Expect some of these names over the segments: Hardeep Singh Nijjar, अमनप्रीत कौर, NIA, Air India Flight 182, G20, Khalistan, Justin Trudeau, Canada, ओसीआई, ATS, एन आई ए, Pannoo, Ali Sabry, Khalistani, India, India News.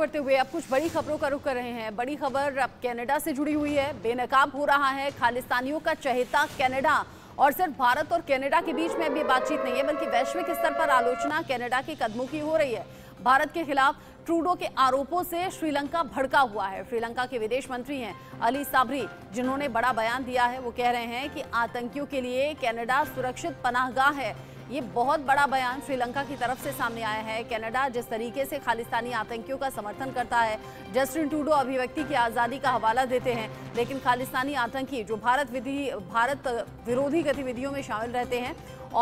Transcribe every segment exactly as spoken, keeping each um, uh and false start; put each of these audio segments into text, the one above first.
करते हुए अब कुछ बड़ी खबरों का रुख कर रहे हैं। बड़ी खबर अब कनाडा से जुड़ी हुई है। बेनकाब हो रहा है खालिस्तानियों का चहेता कनाडा। और सिर्फ भारत और कनाडा के बीच में अब ये बातचीत नहीं है, बल्कि वैश्विक स्तर पर आलोचना कनाडा के कदमों की हो रही है। भारत के खिलाफ ट्रूडो के आरोपों से श्रीलंका भड़का हुआ है। श्रीलंका के विदेश मंत्री हैं अली साबरी, जिन्होंने बड़ा बयान दिया है। वो कह रहे हैं कि आतंकियों के लिए कनाडा सुरक्षित पनाहगाह है। ये बहुत बड़ा बयान श्रीलंका की तरफ से सामने आया है। कनाडा जिस तरीके से खालिस्तानी आतंकियों का समर्थन करता है, जस्टिन ट्रूडो अभिव्यक्ति की आज़ादी का हवाला देते हैं, लेकिन खालिस्तानी आतंकी जो भारत विधि भारत विरोधी गतिविधियों में शामिल रहते हैं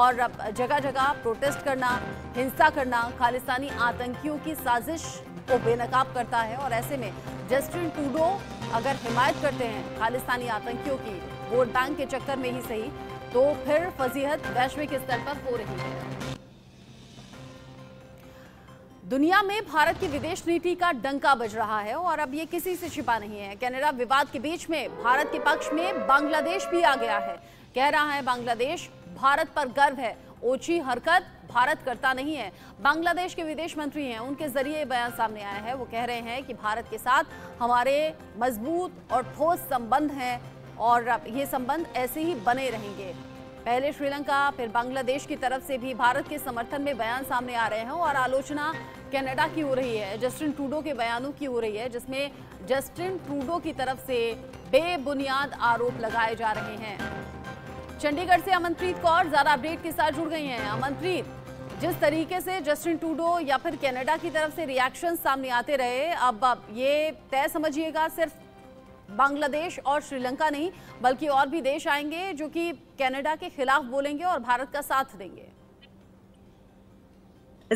और जगह जगह प्रोटेस्ट करना, हिंसा करना, खालिस्तानी आतंकियों की साजिश को बेनकाब करता है। और ऐसे में जस्टिन ट्रूडो अगर हिमायत करते हैं खालिस्तानी आतंकियों की, वोट बैंक के चक्कर में ही सही, तो फिर फजीहत वैश्विक स्तर पर हो रही है। दुनिया में भारत की विदेश नीति का डंका बज रहा है और अब ये किसी से छिपा नहीं है। कनाडा विवाद के बीच में भारत के पक्ष में बांग्लादेश भी आ गया है। कह रहा है बांग्लादेश भारत पर गर्व है, ओछी हरकत भारत करता नहीं है। बांग्लादेश के विदेश मंत्री हैं, उनके जरिए बयान सामने आया है। वो कह रहे हैं कि भारत के साथ हमारे मजबूत और ठोस संबंध हैं और ये संबंध ऐसे ही बने रहेंगे। पहले श्रीलंका, फिर बांग्लादेश की तरफ से भी भारत के समर्थन में बयान सामने आ रहे हैं और आलोचना कनाडा की हो रही है, जस्टिन ट्रूडो के बयानों की हो रही है, जिसमें जस्टिन ट्रूडो की तरफ से बेबुनियाद आरोप लगाए जा रहे हैं। चंडीगढ़ से अमनप्रीत कौर ज्यादा अपडेट के साथ जुड़ गई हैं। अमनप्रीत, जिस तरीके से जस्टिन ट्रूडो या फिर कनाडा की तरफ से रिएक्शन सामने आते रहे, अब अब ये तय समझिएगा सिर्फ बांग्लादेश और श्रीलंका नहीं, बल्कि और भी देश आएंगे जो कि कनाडा के खिलाफ बोलेंगे और भारत का साथ देंगे।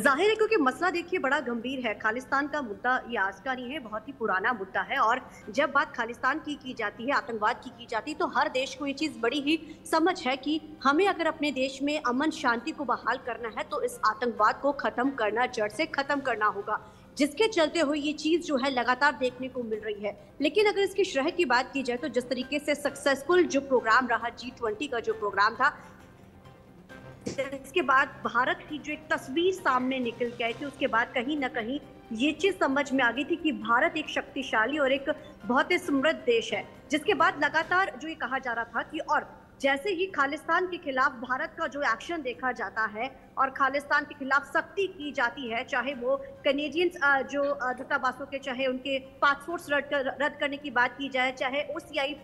जाहिर है क्योंकि मसला देखिए बड़ा गंभीर है। खालिस्तान का मुद्दा ये आज का नहीं है, बहुत ही पुराना मुद्दा है। और जब बात खालिस्तान की की जाती है, आतंकवाद की की जाती है, तो हर देश को ये चीज़ बड़ी ही समझ है कि हमें अगर अपने देश में अमन शांति को बहाल करना है तो इस आतंकवाद को ख़त्म करना, जड़ से ख़त्म करना होगा, जिसके चलते हुए ये चीज़ जो है लगातार देखने को मिल रही है। लेकिन अगर इसके शरह की बात की जाए तो जिस तरीके से सक्सेसफुल जो प्रोग्राम रहा, जी ट्वेंटी का जो प्रोग्राम था, इसके बाद भारत की जो एक तस्वीर सामने निकल के आई थी, उसके बाद कहीं ना कहीं ये चीज समझ में आ गई थी कि भारत एक शक्तिशाली और एक बहुत ही समृद्ध देश है। जिसके बाद लगातार जो ये कहा जा रहा था कि और जैसे ही खालिस्तान के खिलाफ भारत का जो एक्शन देखा जाता है और खालिस्तान के खिलाफ सख्ती की जाती है, चाहे वो कनेडियंस जो दूतावासों के, चाहे उनके पासपोर्ट्स रद्द कर, रद्द करने की बात की जाए, चाहे ओसीआई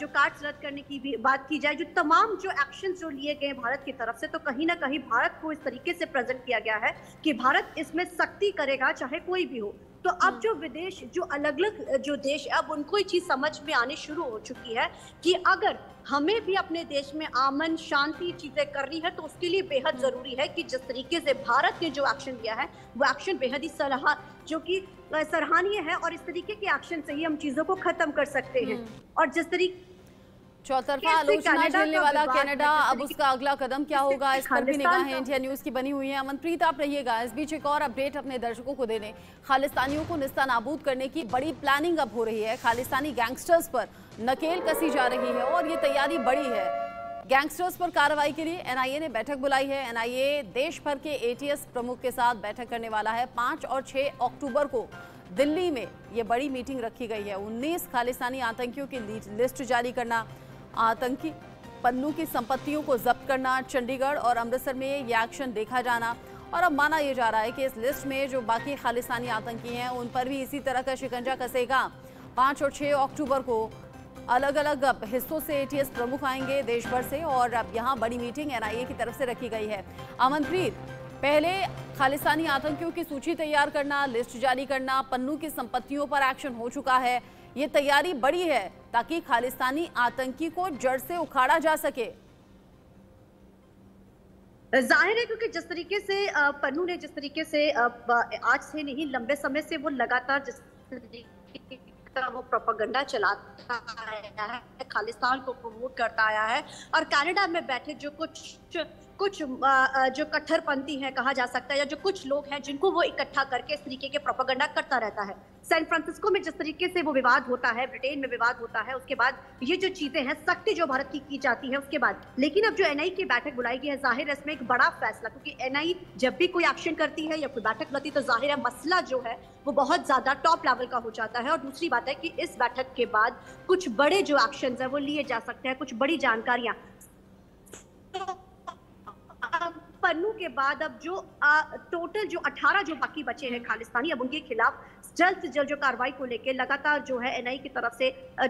जो कार्ड्स रद्द करने की भी बात की जाए, जो तमाम जो एक्शन जो लिए गए भारत की तरफ से, तो कहीं ना कहीं भारत को इस तरीके से प्रेजेंट किया गया है कि भारत इसमें सख्ती करेगा चाहे कोई भी हो। तो अब जो विदेश जो अलग अलग जो देश है, अब उनको ये चीज़ समझ में आनी शुरू हो चुकी है कि अगर हमें भी अपने देश में अमन शांति चीज़ें करनी है तो उसके लिए बेहद ज़रूरी है कि जिस तरीके से भारत ने जो एक्शन लिया है वो एक्शन बेहद ही सराहा जो कि सराहनीय है और इस तरीके के एक्शन से ही हम चीज़ों को ख़त्म कर सकते हैं। और जिस तरीके चौतरफा आलोचना झेलने वाला कनाडा, अब उसका अगला कदम क्या होगा, इस पर भी निगाहें इंडिया न्यूज़ की बनी हुई है। अमनप्रीत, आप रहिएगा। इस बीच एक और अपडेट अपने दर्शकों को देने, खालिस्तानियों को निस्ता नाबूद करने की बड़ी प्लानिंग अब हो रही है। खालिस्तानी गैंगस्टर्स पर नकेल कसी जा रही है और ये तैयारी बड़ी है। गैंगस्टर्स पर कार्रवाई के लिए एन आई ए ने बैठक बुलाई है। एन आई ए देश भर के ए टी एस प्रमुख के साथ बैठक करने वाला है। पाँच और छः अक्टूबर को दिल्ली में ये बड़ी मीटिंग रखी गई है। उन्नीस खालिस्तानी आतंकियों की लिस्ट जारी करना, आतंकी पन्नू की संपत्तियों को जब्त करना, चंडीगढ़ और अमृतसर में ये एक्शन देखा जाना। और अब माना ये जा रहा है कि इस लिस्ट में जो बाकी खालिस्तानी आतंकी हैं उन पर भी इसी तरह का शिकंजा कसेगा। पाँच और छः अक्टूबर को अलग अलग हिस्सों से ए टी एस प्रमुख आएंगे देश भर से और अब यहाँ बड़ी मीटिंग एन आई ए की तरफ से रखी गई है। अमनप्रीत, पहले खालिस्तानी आतंकियों की सूची तैयार करना, लिस्ट जारी करना, पन्नू की संपत्तियों पर एक्शन हो चुका है। ये तैयारी बड़ी है ताकि खालिस्तानी आतंकी को जड़ से उखाड़ा जा सके। जाहिर है क्योंकि जिस तरीके से पन्नू ने जिस तरीके से आज से नहीं लंबे समय से वो लगातार जिस तरीके का वो प्रोपेगेंडा चलाता आया है, खालिस्तान को प्रमोट करता आया है और कनाडा में बैठे जो कुछ कुछ जो कट्टरपंथी हैं कहा जा सकता है, या जो कुछ लोग हैं जिनको वो इकट्ठा करके इस तरीके के प्रोपेगेंडा करता रहता है। सैन फ्रांसिस्को में जिस तरीके से वो विवाद होता है, ब्रिटेन में विवाद होता है, उसके बाद ये जो चीजें हैं, सख्ती जो भारत की की जाती है उसके बाद। लेकिन अब जो एनआई की बैठक बुलाई गई है, जाहिर है इसमें एक बड़ा फैसला, क्योंकि एनआई जब भी कोई एक्शन करती है या कोई बैठक बुलाती है तो जाहिर है मसला जो है वो बहुत ज्यादा टॉप लेवल का हो जाता है। और दूसरी बात है कि इस बैठक के बाद कुछ बड़े जो एक्शन है वो लिए जा सकते हैं, कुछ बड़ी जानकारियां। पन्नू के बाद अब जो आ, टोटल जो अठारह जो बाकी बचे हैं खालिस्तानी, अब उनके खिलाफ जल्द से जल्द जो कार्रवाई को लेकर लगातार जो है एनआई की तरफ से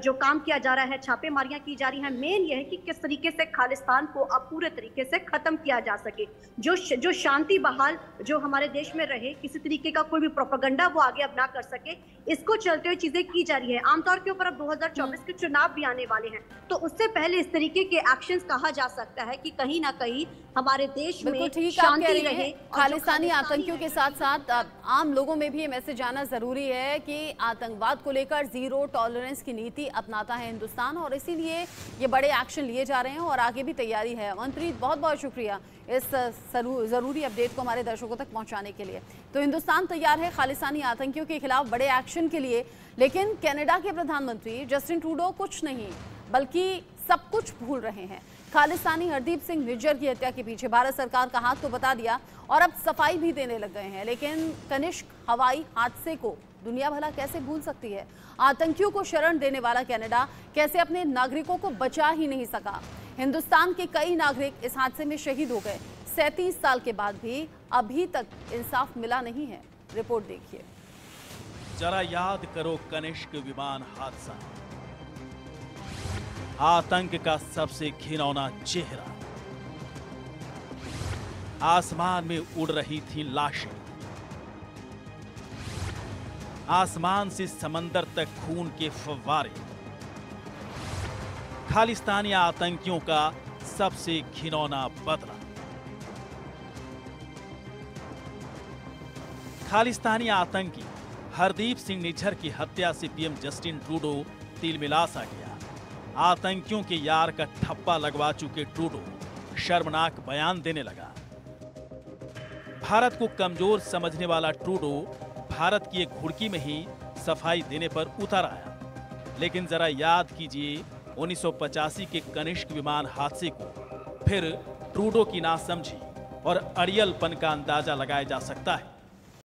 जो काम किया जा रहा है, छापेमारियां की जा रही हैं। मेन यह है कि किस तरीके से खालिस्तान को अब पूरे तरीके से खत्म किया जा सके, जो जो शांति बहाल जो हमारे देश में रहे, किसी तरीके का कोई भी प्रोपेगेंडा वो आगे अब ना कर सके, इसको चलते हुए चीजें की जा रही है। आमतौर के ऊपर अब दो हजार चौबीस के चुनाव भी आने वाले हैं, तो उससे पहले इस तरीके के एक्शन कहा जा सकता है कि कहीं ना कहीं हमारे देश में शांति रहे। खालिस्तानी आतंकियों के साथ साथ आम लोगों में भी ये मैसेज आना जरूरी है कि आतंकवाद को लेकर जीरो टॉलरेंस की नीति अपनाता है हिंदुस्तान, और इसीलिए ये बड़े एक्शन लिए जा रहे हैं और आगे भी तैयारी है। मनप्रीत, बहुत बहुत शुक्रिया इस जरूरी अपडेट को हमारे दर्शकों तक पहुंचाने के लिए। तो हिंदुस्तान तैयार है खालिस्तानी आतंकियों के खिलाफ बड़े एक्शन के लिए, लेकिन कनाडा के प्रधानमंत्री जस्टिन ट्रूडो कुछ नहीं बल्कि सब कुछ भूल रहे हैं। खालिस्तानी हरदीप सिंह निज्जर की हत्या के पीछे भारत सरकार का हाथ तो बता दिया और अब सफाई भी देने लग गए हैं, लेकिन कनिष्क हवाई हादसे को दुनिया भला कैसे भूल सकती है? आतंकियों को शरण देने वाला कनाडा कैसे अपने नागरिकों को बचा ही नहीं सका? हिंदुस्तान के कई नागरिक इस हादसे में शहीद हो गए। सैंतीस साल के बाद भी अभी तक इंसाफ मिला नहीं है। रिपोर्ट देखिए। जरा याद करो कनिष्क विमान हादसा, आतंक का सबसे घिनौना चेहरा। आसमान में उड़ रही थी लाशें, आसमान से समंदर तक खून के फव्वारे। खालिस्तानी आतंकियों का सबसे घिनौना बदला। खालिस्तानी आतंकी हरदीप सिंह निज्जर की हत्या से पीएम जस्टिन ट्रूडो तिल मिला सा गया। आतंकियों के यार का ठप्पा लगवा चुके ट्रूडो शर्मनाक बयान देने लगा। भारत को कमजोर समझने वाला ट्रूडो भारत की एक घुड़की में ही सफाई देने पर उतर आया, लेकिन जरा याद कीजिए उन्नीस सौ पचासी के कनिष्क विमान हादसे को। फिर ट्रूडो की नासमझी और अड़ियलपन का अंदाजा लगाया जा सकता है।